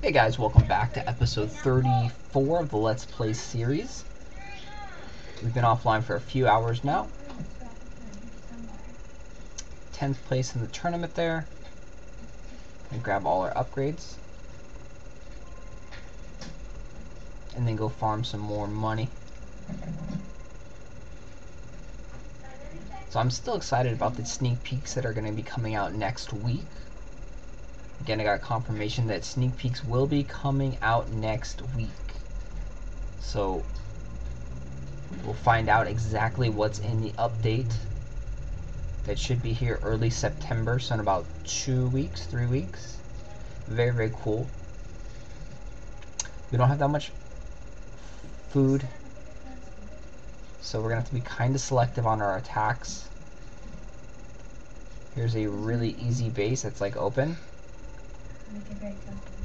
Hey guys, welcome back to episode 34 of the Let's Play series. We've been offline for a few hours now. 10th place in the tournament there. And grab all our upgrades. And then go farm some more money. So I'm still excited about the sneak peeks that are going to be coming out next week. Again, I got confirmation that sneak peeks will be coming out next week. So we'll find out exactly what's in the update. That should be here early September, so in about 2 weeks, 3 weeks. Very, very cool. We don't have that much food, so we're going to have to be kind of selective on our attacks. Here's a really easy base that's like open.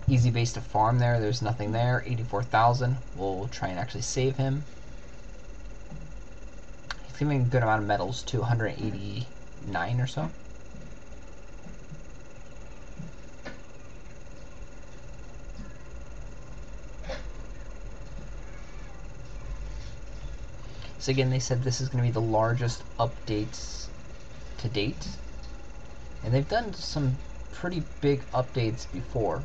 Easy base to farm there. There's nothing there. 84,000. We'll try and actually save him. He's giving a good amount of medals too, 189 or so. So again, they said this is going to be the largest updates to date, and they've done some pretty big updates before.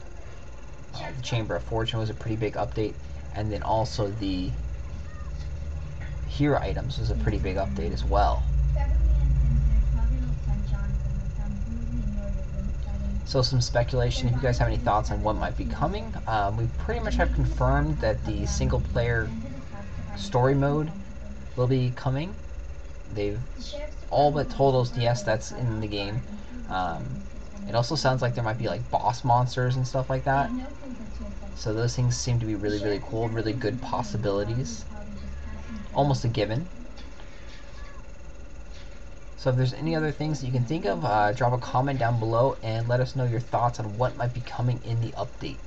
The Chamber of Fortune was a pretty big update, and then also the Hero Items was a pretty big update as well. So some speculation, if you guys have any thoughts on what might be coming. We pretty much have confirmed that the single player story mode will be coming. They've all but told us yes, that's in the game. It also sounds like there might be like boss monsters and stuff like that, so those things seem to be really, really cool, really good possibilities, almost a given. So if there's any other things that you can think of, drop a comment down below and let us know your thoughts on what might be coming in the update.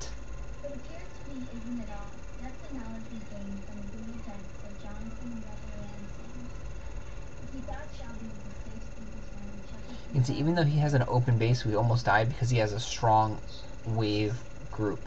You can see even though he has an open base, we almost died because he has a strong wave group.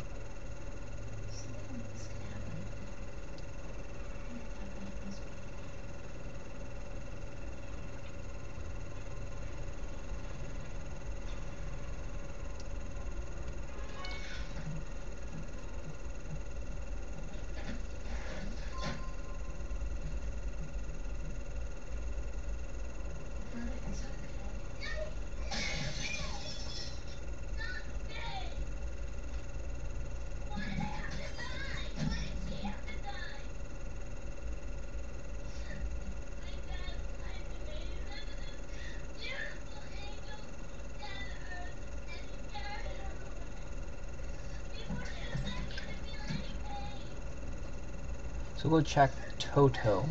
So we'll go check Toto,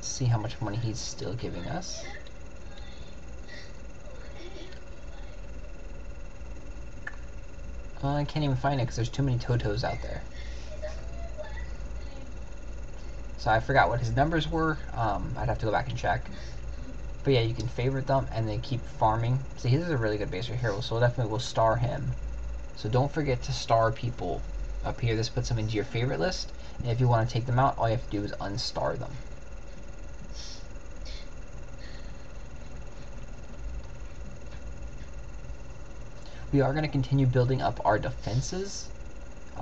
see how much money he's still giving us. I can't even find it because there's too many Totos out there. So I forgot what his numbers were. I'd have to go back and check. But yeah, you can favorite them and then keep farming. See, his is a really good base right here, so we'll star him. So don't forget to star people up here. This puts them into your favorite list, and if you want to take them out, all you have to do is unstar them. We are going to continue building up our defenses.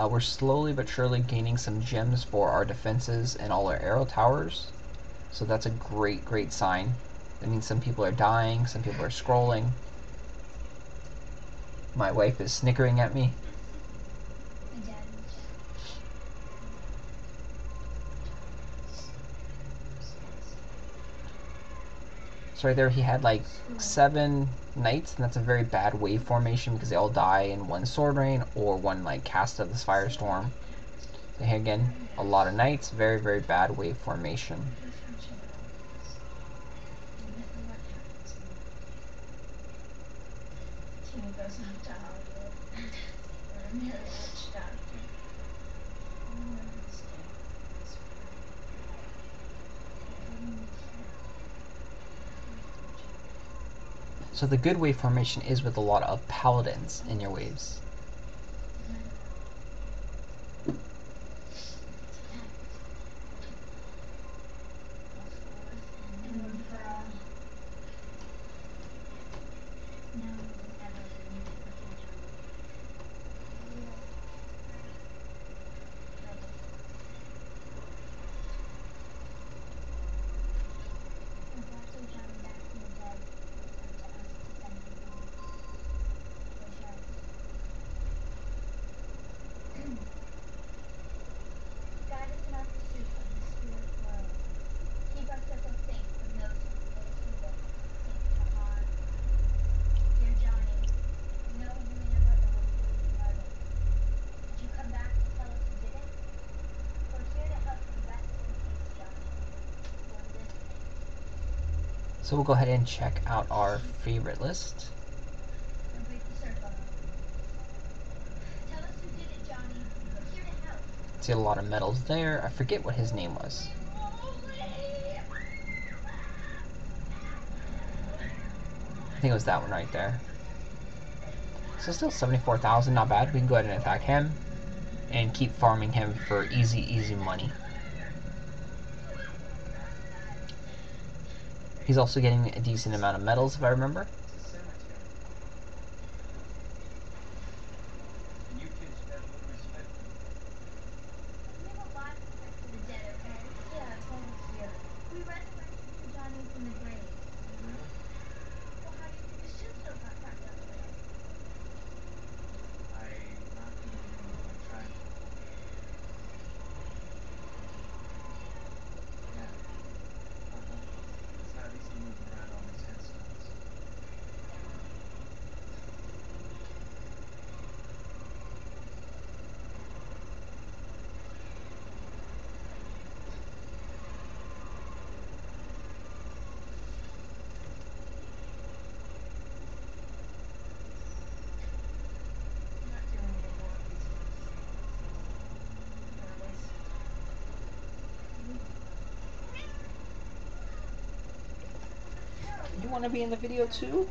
We're slowly but surely gaining some gems for our defenses and all our arrow towers, so that's a great, great sign. That means some people are dying, some people are scrolling. My wife is snickering at me. So right there he had like 7 knights, and that's a very bad wave formation because they all die in one sword rain or one like cast of this firestorm. So here again, a lot of knights, very, very bad wave formation. So the good wave formation is with a lot of paladins in your waves. So we'll go ahead and check out our favorite list. See a lot of medals there. I forget what his name was. I think it was that one right there. So still 74,000, not bad. We can go ahead and attack him and keep farming him for easy, easy money. He's also getting a decent amount of medals, if I remember. Want to be in the video too?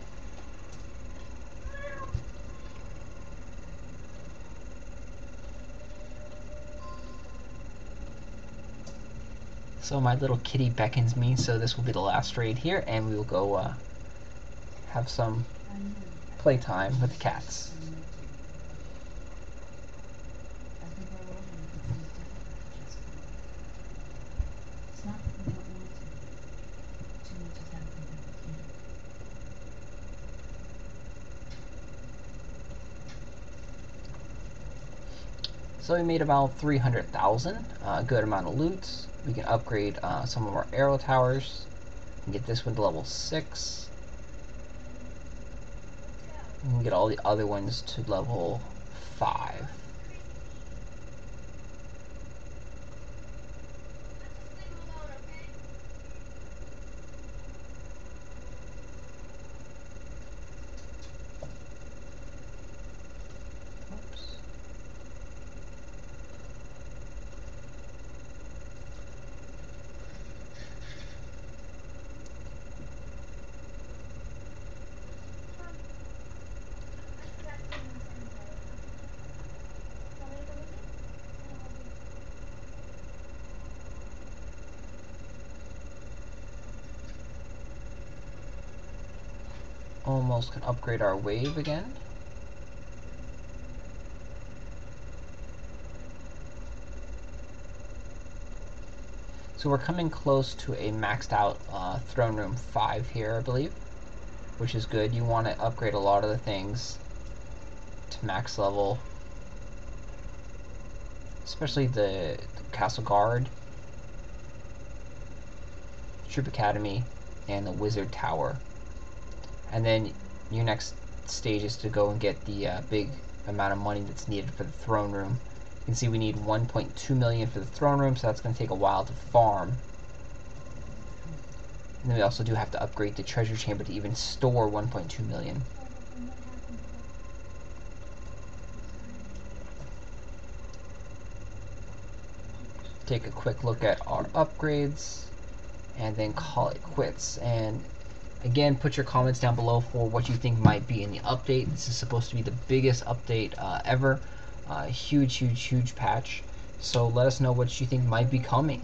So my little kitty beckons me, so this will be the last raid here, and we will go have some playtime with the cats. So we made about 300,000, a good amount of loot. We can upgrade some of our arrow towers and get this one to level 6. We can get all the other ones to level 5. Almost can upgrade our wave again. So we're coming close to a maxed out throne room 5 here, I believe, which is good. You want to upgrade a lot of the things to max level, especially the Castle Guard, Troop Academy, and the Wizard Tower. And then your next stage is to go and get the big amount of money that's needed for the throne room. You can see we need 1.2 million for the throne room, so that's going to take a while to farm. And then we also do have to upgrade the treasure chamber to even store 1.2 million. Take a quick look at our upgrades and then call it quits. And Again, put your comments down below for what you think might be in the update. This is supposed to be the biggest update ever. Huge patch. So let us know what you think might be coming.